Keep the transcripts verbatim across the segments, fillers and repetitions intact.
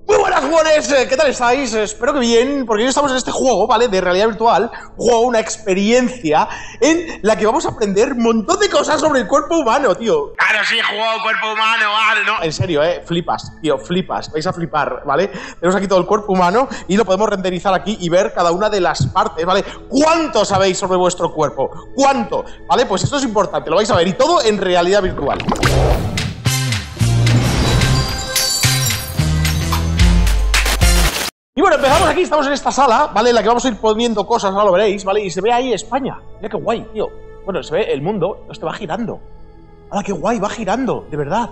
Muy buenas, jugadores, ¿qué tal estáis? Espero que bien, porque hoy estamos en este juego, ¿vale? De realidad virtual, un juego, una experiencia en la que vamos a aprender un montón de cosas sobre el cuerpo humano, tío. Claro, sí, he jugado cuerpo humano, vale, no. En serio, eh, flipas, tío, flipas, vais a flipar, ¿vale? Tenemos aquí todo el cuerpo humano y lo podemos renderizar aquí y ver cada una de las partes, ¿vale? ¿Cuánto sabéis sobre vuestro cuerpo? ¿Cuánto? ¿Vale? Pues esto es importante, lo vais a ver, y todo en realidad virtual. Y bueno, empezamos aquí, estamos en esta sala, ¿vale? En la que vamos a ir poniendo cosas, ahora lo veréis, ¿vale? Y se ve ahí España. Mira qué guay, tío. Bueno, se ve el mundo, este va girando. Ahora qué guay, va girando, de verdad.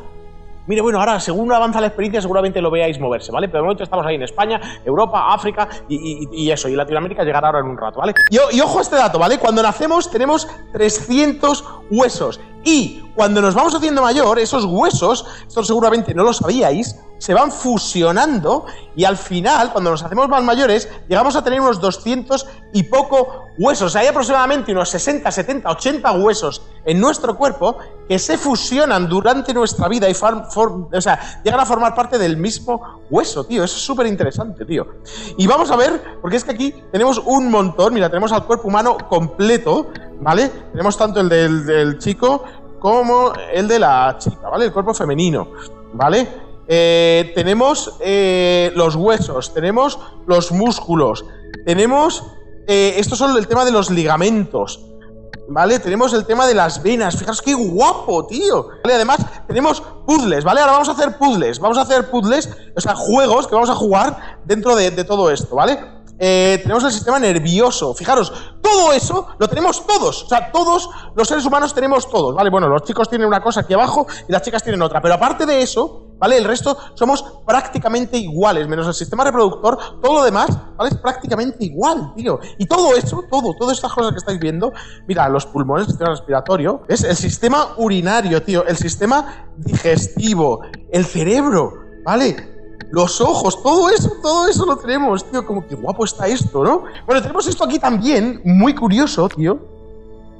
Mire, bueno, ahora según avanza la experiencia seguramente lo veáis moverse, ¿vale? Pero de momento estamos ahí en España, Europa, África y, y, y eso, y Latinoamérica llegará ahora en un rato, ¿vale? Y, y ojo a este dato, ¿vale? Cuando nacemos tenemos trescientos huesos y cuando nos vamos haciendo mayor, esos huesos, esto seguramente no lo sabíais, se van fusionando y al final, cuando nos hacemos más mayores, llegamos a tener unos doscientos y poco huesos. Hay aproximadamente unos sesenta, setenta, ochenta huesos en nuestro cuerpo que se fusionan durante nuestra vida y form, form, o sea, llegan a formar parte del mismo hueso, tío. Eso es súper interesante, tío. Y vamos a ver, porque es que aquí tenemos un montón. Mira, tenemos al cuerpo humano completo, ¿vale? Tenemos tanto el del, del chico como el de la chica, ¿vale? El cuerpo femenino, ¿vale? Eh, tenemos eh, los huesos, tenemos los músculos, tenemos... Eh, esto son el tema de los ligamentos, ¿vale? Tenemos el tema de las venas, fijaos qué guapo, tío. ¿Vale? Además, tenemos puzzles, ¿vale? Ahora vamos a hacer puzzles, vamos a hacer puzzles, o sea, juegos que vamos a jugar dentro de, de todo esto, ¿vale? Eh, tenemos el sistema nervioso, fijaros, todo eso lo tenemos todos, o sea, todos los seres humanos tenemos todos, ¿vale? Bueno, los chicos tienen una cosa aquí abajo y las chicas tienen otra, pero aparte de eso... ¿Vale? El resto somos prácticamente iguales, menos el sistema reproductor, todo lo demás, ¿vale? Es prácticamente igual, tío. Y todo eso, todo, todas estas cosas que estáis viendo, mira, los pulmones, el sistema respiratorio, es el sistema urinario, tío, el sistema digestivo, el cerebro, ¿vale? Los ojos, todo eso, todo eso lo tenemos, tío, como que guapo está esto, ¿no? Bueno, tenemos esto aquí también, muy curioso, tío,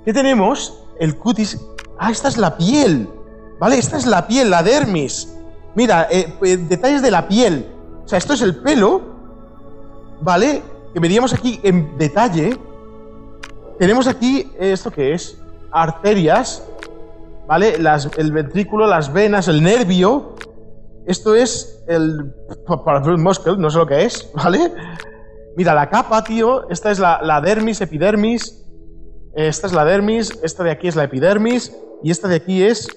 que tenemos el cutis. Ah, esta es la piel, ¿vale? Esta es la piel, la dermis. Mira, eh, eh, detalles de la piel. O sea, esto es el pelo, ¿vale? Que veríamos aquí en detalle. Tenemos aquí, eh, ¿esto qué es? Arterias, ¿vale? Las, el ventrículo, las venas, el nervio. Esto es el... muscle, no sé lo que es, ¿vale? Mira, la capa, tío. Esta es la, la dermis, epidermis. Esta es la dermis, esta de aquí es la epidermis. Y esta de aquí es...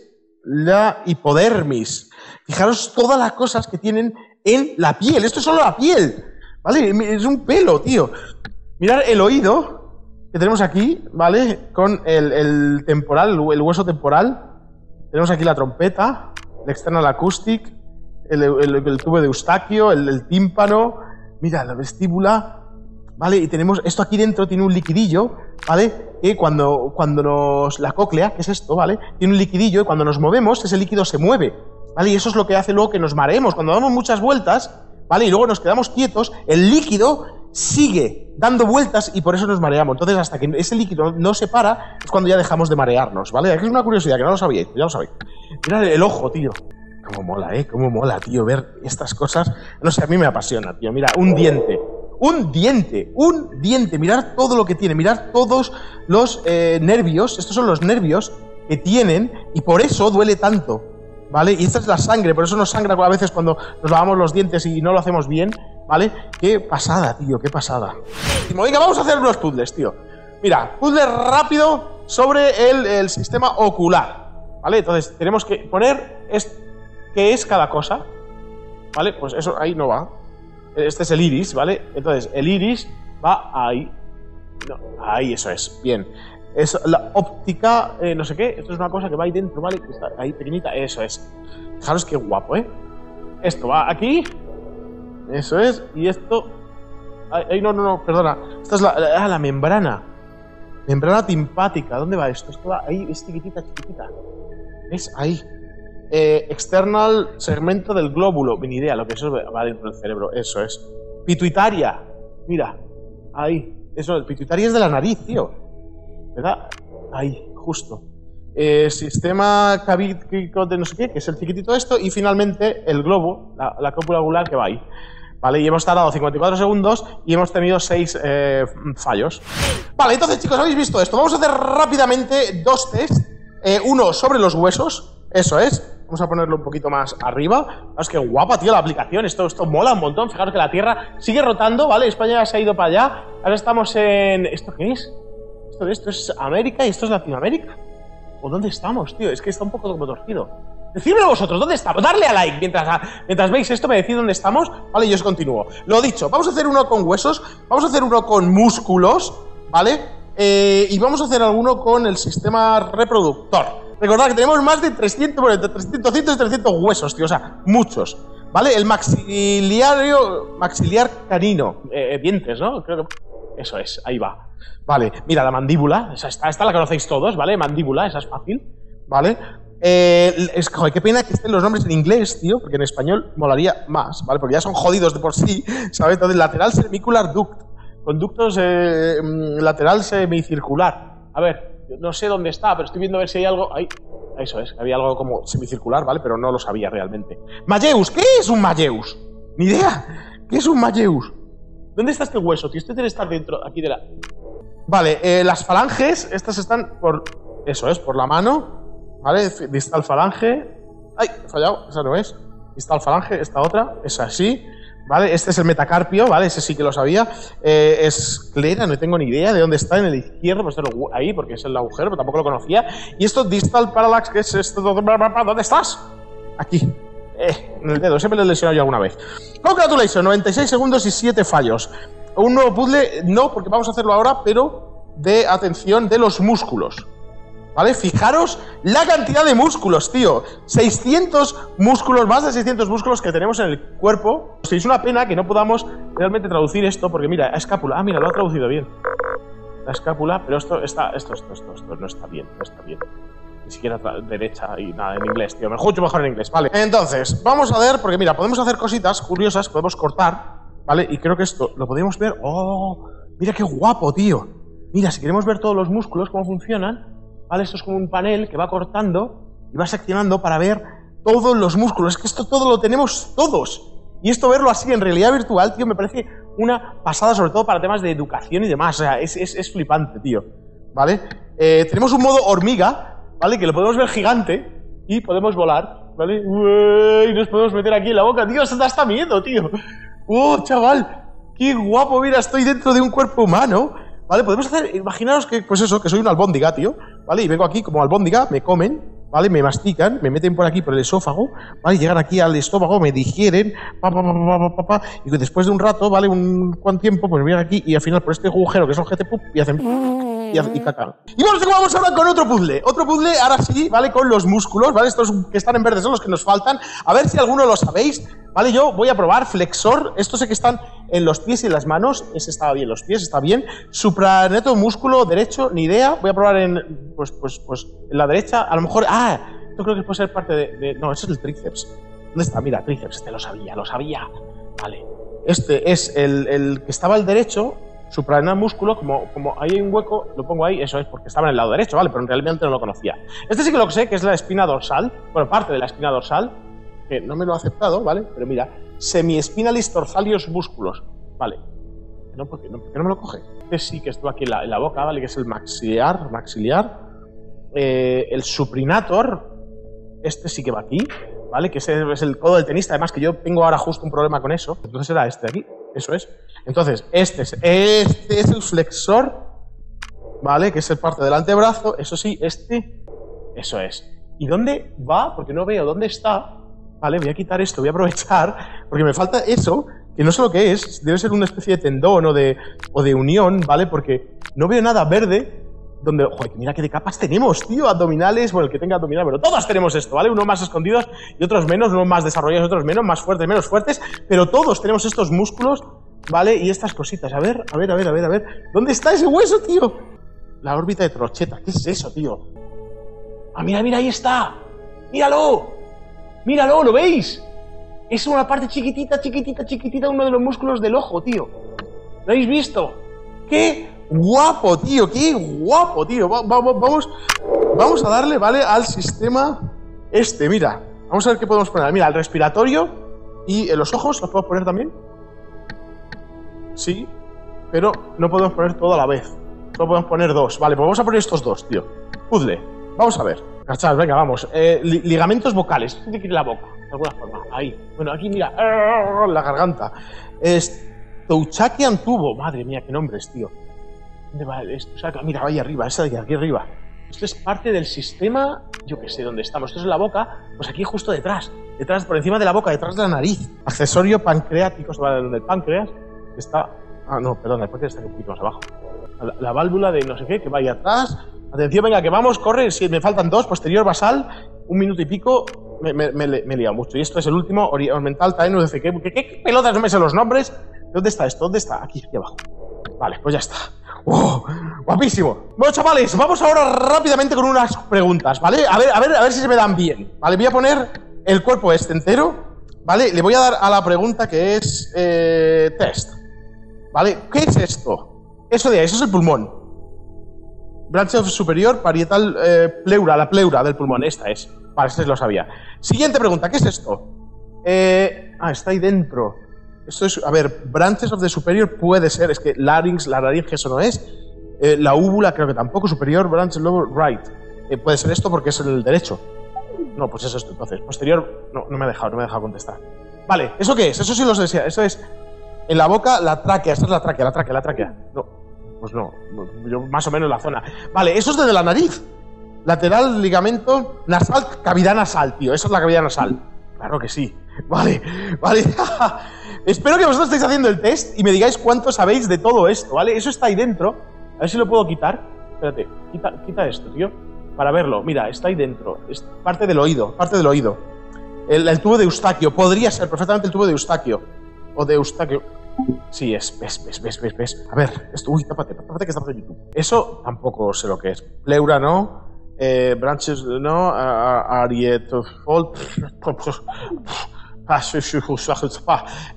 la hipodermis. Fijaros todas las cosas que tienen en la piel. Esto es solo la piel, ¿vale? Es un pelo, tío. Mirad el oído que tenemos aquí, ¿vale? Con el, el temporal, el hueso temporal. Tenemos aquí la trompeta, la external acoustic, el, el, el tubo de Eustaquio, el, el tímpano. Mira, la vestíbula, ¿vale? Y tenemos esto aquí dentro, tiene un liquidillo, ¿vale? Que cuando, cuando nos... la cóclea, que es esto, ¿vale? Tiene un liquidillo y cuando nos movemos, ese líquido se mueve, ¿vale? Y eso es lo que hace luego que nos mareemos. Cuando damos muchas vueltas, ¿vale? Y luego nos quedamos quietos, el líquido sigue dando vueltas y por eso nos mareamos. Entonces, hasta que ese líquido no se para, es cuando ya dejamos de marearnos, ¿vale? Aquí es una curiosidad que no lo sabíais, ya lo sabéis. Mirad el ojo, tío. Cómo mola, ¿eh? Cómo mola, tío, ver estas cosas. No sé, a mí me apasiona, tío. Mira, un diente. Un diente, un diente, mirad todo lo que tiene, mirad todos los eh, nervios, estos son los nervios que tienen y por eso duele tanto, ¿vale? Y esta es la sangre, por eso nos sangra a veces cuando nos lavamos los dientes y no lo hacemos bien, ¿vale? Qué pasada, tío, qué pasada. Venga, vamos a hacer unos puzzles, tío. Mira, puzzle rápido sobre el, el sistema ocular, ¿vale? Entonces tenemos que poner es, qué es cada cosa, ¿vale? Pues eso ahí no va. Este es el iris, ¿vale? Entonces, el iris va ahí. No, ahí, eso es. Bien. Eso, la óptica, eh, no sé qué. Esto es una cosa que va ahí dentro, ¿vale? Que está ahí pequeñita. Eso es. Fijaros qué guapo, ¿eh? Esto va aquí. Eso es. Y esto... Ay, no, no, no, perdona. Esta es la, la, la membrana. Membrana timpática. ¿Dónde va esto? Esto va ahí. Es chiquitita, chiquitita. ¿Ves? Ahí. Eh, external segmento del glóbulo, ni idea, lo que eso va dentro del cerebro, eso es. Pituitaria, mira, ahí, eso, el pituitaria es de la nariz, tío, ¿verdad? Ahí, justo. eh, sistema cavítico de no sé qué, que es el chiquitito esto, y finalmente el globo, la, la cópula globular que va ahí. Vale, y hemos tardado cincuenta y cuatro segundos y hemos tenido seis eh, fallos. Vale, entonces chicos, habéis visto esto. Vamos a hacer rápidamente dos test. Eh, uno sobre los huesos, eso es. Vamos a ponerlo un poquito más arriba. Es que guapa, tío, la aplicación. Esto, esto mola un montón. Fijaros que la Tierra sigue rotando, ¿vale? España ya se ha ido para allá. Ahora estamos en... ¿Esto qué es? Esto, esto es América y esto es Latinoamérica. ¿O dónde estamos, tío? Es que está un poco como torcido. Decídmelo vosotros, ¿dónde estamos? Darle a like mientras, a, mientras veis esto, me decís dónde estamos. Vale, yo os continúo. Lo dicho, vamos a hacer uno con huesos, vamos a hacer uno con músculos, ¿vale? Eh, y vamos a hacer alguno con el sistema reproductor. Recordad que tenemos más de trescientos, bueno, entre trescientos y trescientos huesos, tío, o sea, muchos, ¿vale? El maxiliario, maxiliar canino, eh, dientes, ¿no? Creo que... Eso es, ahí va. Vale, mira, la mandíbula, esa, esta, esta la conocéis todos, ¿vale? Mandíbula, esa es fácil, ¿vale? Eh, es, joder, qué pena que estén los nombres en inglés, tío, porque en español molaría más, ¿vale? Porque ya son jodidos de por sí, ¿sabes? Entonces, lateral cervicular duct, conductos eh, lateral semicircular. A ver... No sé dónde está, pero estoy viendo a ver si hay algo... Ahí, eso es, había algo como semicircular, ¿vale? Pero no lo sabía realmente. Malleus, ¿qué es un malleus? Ni idea. ¿Qué es un malleus? ¿Dónde está este hueso, tío? Este tiene que estar dentro, aquí de la... Vale, eh, las falanges, estas están por... Eso es, por la mano, ¿vale? Distal falange... ¡Ay! He fallado, esa no es. Distal falange, esta otra, es así, ¿vale? Este es el metacarpio, ¿vale? Ese sí que lo sabía. Eh, esclera, no tengo ni idea de dónde está, en el izquierdo, pues ahí, porque es el agujero, pero tampoco lo conocía. Y esto, distal parallax, que es esto... ¿Dónde estás? Aquí. Eh, en el dedo, siempre lo he lesionado yo alguna vez. Congratulations, noventa y seis segundos y siete fallos. Un nuevo puzzle, no, porque vamos a hacerlo ahora, pero de atención de los músculos. ¿Vale? Fijaros la cantidad de músculos, tío. seiscientos músculos, más de seiscientos músculos que tenemos en el cuerpo. O sea, es una pena que no podamos realmente traducir esto, porque mira, escápula. Ah, mira, lo ha traducido bien. La escápula, pero esto está, esto, esto, esto, esto no está bien, no está bien. Ni siquiera derecha y nada, en inglés, tío. Mucho mejor en inglés, ¿vale? Entonces, vamos a ver, porque mira, podemos hacer cositas curiosas, podemos cortar, ¿vale? Y creo que esto lo podemos ver. ¡Oh! Mira qué guapo, tío. Mira, si queremos ver todos los músculos, cómo funcionan. ¿Vale? Esto es como un panel que va cortando y va seccionando para ver todos los músculos. Es que esto todo lo tenemos todos. Y esto verlo así en realidad virtual, tío, me parece una pasada, sobre todo para temas de educación y demás. O sea, es, es, es flipante, tío. ¿Vale? Eh, tenemos un modo hormiga, ¿vale? Que lo podemos ver gigante y podemos volar, ¿vale? Ué, y nos podemos meter aquí en la boca. Tío, eso da hasta miedo, tío. ¡Oh, chaval! ¡Qué guapo! Mira, estoy dentro de un cuerpo humano. ¿Vale? Podemos hacer, imaginaros que, pues eso, que soy una albóndiga, tío, ¿vale? Y vengo aquí como albóndiga, me comen, ¿vale? Me mastican, me meten por aquí, por el esófago, ¿vale? Llegan aquí al estómago, me digieren, pa, pa, pa, pa, pa, pa, y después de un rato, ¿vale? Un cuánto tiempo, pues me vienen aquí y al final por este agujero que es un ojete, pum, y hacen... Y, hace, y caca. Y bueno, vamos ahora con otro puzzle. Otro puzzle, ahora sí, ¿vale? Con los músculos, ¿vale? Estos que están en verde son los que nos faltan. A ver si alguno lo sabéis, ¿vale? Yo voy a probar flexor. Estos sé que están en los pies y en las manos. Ese está bien, los pies, está bien. Supraneto, músculo derecho, ni idea. Voy a probar en, pues, pues, pues, en la derecha. A lo mejor, ah, esto creo que puede ser parte de, de... No, ese es el tríceps. ¿Dónde está? Mira, tríceps, este lo sabía, lo sabía. Vale. Este es el, el que estaba al derecho. Suprarenal músculo, como, como ahí hay un hueco, lo pongo ahí, eso es porque estaba en el lado derecho, ¿vale? Pero realmente no lo conocía. Este sí que lo sé, que es la espina dorsal, bueno, parte de la espina dorsal, que no me lo ha aceptado, ¿vale? Pero mira, semiespinalis dorsalius músculos, ¿vale? No, ¿por qué no, por qué no me lo coge? Este sí que estuvo aquí en la, en la boca, ¿vale? Que es el maxilar, maxiliar, eh, el suprinator, este sí que va aquí, ¿vale? Que ese es el codo del tenista, además que yo tengo ahora justo un problema con eso, entonces era este de aquí. Eso es. Entonces, este es, este es el flexor, ¿vale? Que es el parte del antebrazo. Eso sí, este. Eso es. ¿Y dónde va? Porque no veo dónde está. Vale, voy a quitar esto, voy a aprovechar, porque me falta eso, que no sé lo que es. Debe ser una especie de tendón o de, o de unión, ¿vale? Porque no veo nada verde donde... Joder, mira qué de capas tenemos, tío. Abdominales, bueno, el que tenga abdominal, pero todos tenemos esto, ¿vale? Unos más escondidos y otros menos, unos más desarrollados, otros menos, más fuertes, menos fuertes, pero todos tenemos estos músculos, ¿vale? Y estas cositas. A ver, a ver, a ver, a ver, a ver. ¿Dónde está ese hueso, tío? La órbita de Trocheta. ¿Qué es eso, tío? Ah, mira, mira, ahí está. Míralo. Míralo, ¿lo veis? Es una parte chiquitita, chiquitita, chiquitita, uno de los músculos del ojo, tío. ¿Lo habéis visto? ¿Qué? Guapo, tío, qué guapo, tío. Vamos, vamos, Vamos a darle, ¿vale?, al sistema este, mira. Vamos a ver qué podemos poner. Mira, el respiratorio y los ojos, ¿los podemos poner también? Sí, pero no podemos poner todo a la vez. Solo podemos poner dos. Vale, pues vamos a poner estos dos, tío. Puzzle. Vamos a ver. Cachas, venga, vamos. Eh, li ligamentos vocales. Tiene que ir la boca, de alguna forma. Ahí. Bueno, aquí, mira. La garganta. Eustaquio tubo. Madre mía, qué nombres, tío. ¿Dónde va esto? O sea, mira, ahí arriba. Esa de aquí arriba. Esto es parte del sistema, yo que sé, dónde estamos. Esto es la boca, pues aquí justo detrás. Detrás, por encima de la boca, detrás de la nariz. Accesorio pancreático, sobre donde el páncreas está... Ah, no, perdón, el páncreas está un poquito más abajo. La, la válvula de no sé qué, que va ahí atrás. Atención, venga, que vamos, corre. Si me faltan dos, posterior basal, un minuto y pico. Me, me, me, me he liado mucho. Y esto es el último, ornamental, taenus, de fe, ¿qué, qué, qué pelotas? No me sé los nombres. ¿Dónde está esto? ¿Dónde está? Aquí, aquí abajo. Vale, pues ya está. ¡Oh! ¡Guapísimo! Bueno, chavales, vamos ahora rápidamente con unas preguntas, ¿vale? A ver, a ver, a ver si se me dan bien, ¿vale? Voy a poner el cuerpo este entero, ¿vale? Le voy a dar a la pregunta que es eh, test, ¿vale? ¿Qué es esto? Eso de ahí, eso es el pulmón. Branche superior, parietal, eh, pleura, la pleura del pulmón, esta es. Vale, este lo sabía. Siguiente pregunta, ¿qué es esto? Eh, ah, está ahí dentro. Esto es, a ver, branches of the superior puede ser, es que larynx, la laringe, eso no es. Eh, la úvula creo que tampoco, superior, branch, lower, right. Eh, puede ser esto porque es el derecho. No, pues eso es esto, entonces. Posterior, no, no me ha dejado, no me ha dejado contestar. Vale, ¿eso qué es? Eso sí lo decía, eso es en la boca, la tráquea, esta es la tráquea, la tráquea, la tráquea. No, pues no, yo más o menos la zona. Vale, eso es desde la nariz. Lateral, ligamento, nasal, cavidad nasal, tío, esa es la cavidad nasal. Claro que sí. Vale, vale. Espero que vosotros estéis haciendo el test y me digáis cuánto sabéis de todo esto, ¿vale? Eso está ahí dentro. A ver si lo puedo quitar. Espérate, quita, quita esto, tío, para verlo. Mira, está ahí dentro. Es parte del oído, parte del oído. El, el tubo de Eustaquio. Podría ser perfectamente el tubo de Eustaquio. O de Eustaquio. Sí, es, ves, ves, ves, ves, ves. A ver, esto, uy, tápate, tápate que estamos en YouTube. Eso tampoco sé lo que es. Pleura, ¿no? Eh, branches, ¿no? Arietofol...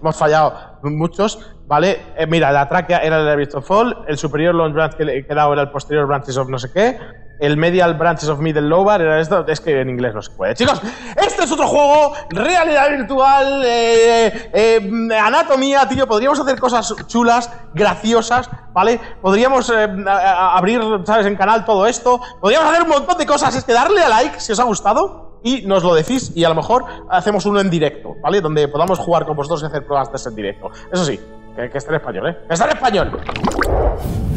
Hemos fallado muchos, ¿vale? Eh, mira, la tráquea era el arietofol, el superior long branch que quedaba era el posterior branches of no sé qué, el medial branches of middle lobar era esto, es que en inglés no se puede. Chicos, este es otro juego, realidad virtual, eh, eh, anatomía, tío, podríamos hacer cosas chulas, graciosas, ¿vale? Podríamos eh, abrir, ¿sabes?, en canal todo esto, podríamos hacer un montón de cosas, es que darle a like si os ha gustado. Y nos lo decís y a lo mejor hacemos uno en directo, ¿vale? Donde podamos jugar con vosotros y hacer pruebas de ese en directo. Eso sí, que, que esté en español, ¿eh? ¡Que esté en español!